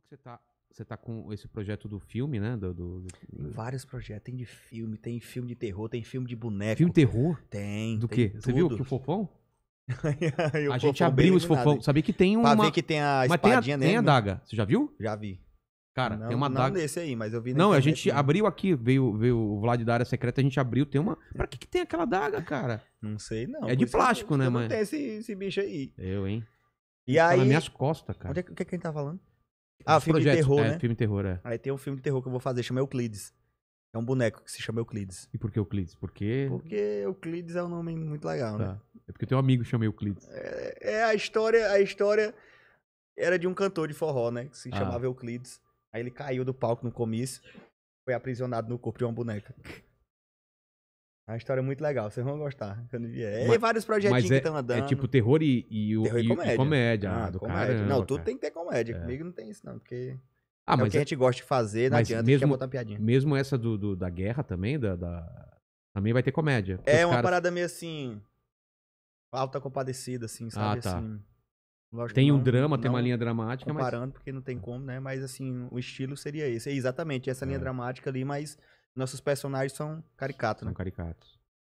que você está... Você tá com esse projeto do filme, né? Tem vários projetos. Tem de filme, tem filme de terror, tem filme de boneco. Filme terror? Tem. Do quê? Você viu que o Fofão? A gente abriu os Fofão. Sabia que tem uma... Pra ver que tem a espadinha nele. Tem a daga. Você já viu? Já vi. Cara, tem uma daga. Não desse aí, mas eu vi. Não, a gente abriu aqui. Veio o Vlad da área secreta, a gente abriu. Tem uma... Pra que tem aquela daga, cara? Não sei, não. É de plástico, né, mãe? Não tem esse bicho aí. Eu, hein? E aí... Tá nas minhas costas, cara. O que é que a gente tá falando? Ah, filme de terror, né? Filme de terror, é. Aí tem um filme de terror que eu vou fazer, chama Euclides. É um boneco que se chama Euclides. E por que Euclides? Porque Euclides é um nome muito legal, tá, né? É porque eu tenho um amigo que chama Euclides. A história era de um cantor de forró, né? Que se chamava Euclides. Aí ele caiu do palco no comício, foi aprisionado no corpo de uma boneca. É uma história muito legal, vocês vão gostar. Mas vários projetinhos que estão andando. É tipo terror e comédia. Ah, comédia. Caramba, não, tudo tem que ter comédia. Comigo não tem isso, não, porque mas o que a gente gosta de fazer, não adianta, mesmo, a gente quer botar piadinha. Mesmo essa da guerra também, também vai ter comédia. É uma parada meio assim, alta compadecida, assim, sabe? Ah, tá. Assim, tem um drama, tem uma linha dramática. Comparando, mas... porque não tem como, né? Mas assim, o estilo seria esse. É exatamente, essa linha dramática ali, mas... Nossos personagens são caricatos, né? São caricatos.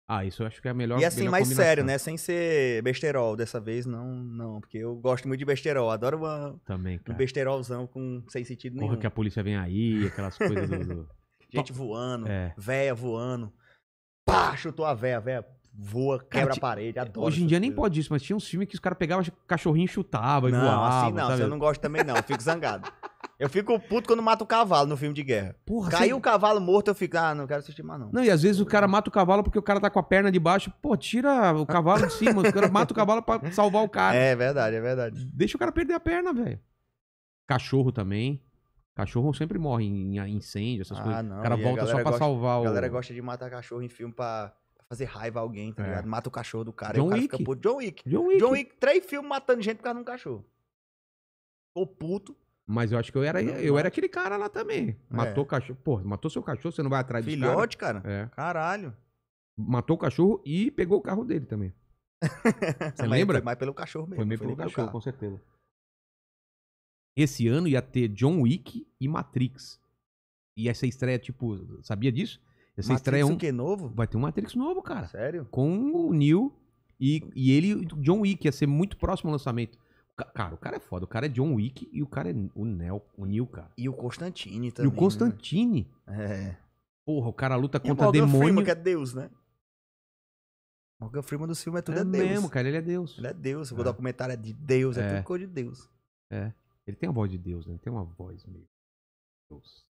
Ah, isso eu acho que é a melhor. E assim, mais combinação. Sério, né? Sem ser besterol dessa vez, não. Porque eu gosto muito de besterol. Adoro um besterolzão sem sentido nenhum. Porra, que a polícia vem aí, aquelas coisas do... Gente voando, véia voando. Pá, chutou a véia, voa, quebra a parede, adoro. Hoje em dia nem pode isso, mas tinha uns filmes que os caras pegavam cachorrinho e chutavam e voavam. Não, assim não, sabe? Eu não gosto também não, eu fico zangado. Eu fico puto quando mato o cavalo no filme de guerra. Porra, caiu o cavalo morto, eu fico, não quero assistir mais não. Não, e às vezes o cara mata o cavalo porque o cara tá com a perna de baixo. Pô, tira o cavalo de cima, o cara mata o cavalo pra salvar o cara. É verdade. Deixa o cara perder a perna, velho. Cachorro também. Cachorro sempre morre em incêndio, essas coisas. Não, o cara volta só pra salvar o... A galera gosta de matar cachorro em filme pra... Fazer raiva a alguém, tá ligado? Mata o cachorro do cara. John Wick. Fica puto. John Wick, 3 filmes matando gente por causa de um cachorro. Tô puto. Mas eu acho que eu era aquele cara lá também. Matou o cachorro. Pô, matou seu cachorro, você não vai atrás de cara? Filhote, cara? É. Caralho. Matou o cachorro e pegou o carro dele também. Você lembra? Foi mais pelo cachorro mesmo. Foi meio pelo cachorro, com certeza. Esse ano ia ter John Wick e Matrix. E essa estreia, tipo, sabia disso? Essa estreia é novo? Vai ter um Matrix novo, cara. Sério? Com o Neo e ele, o John Wick, ia ser muito próximo ao lançamento. Cara, o cara é foda. O cara é John Wick e o cara é o Neo, cara. E o Constantine também. E o Constantine. Né? É. Porra, o cara luta contra demônio. Morgan Freeman, que é Deus, né? Morgan Freeman do filme é Deus. É mesmo, cara. Ele é Deus. Ele é Deus. O documentário é de Deus. É tudo coisa de Deus. É. Ele tem a voz de Deus, né? Ele tem uma voz meio... Deus.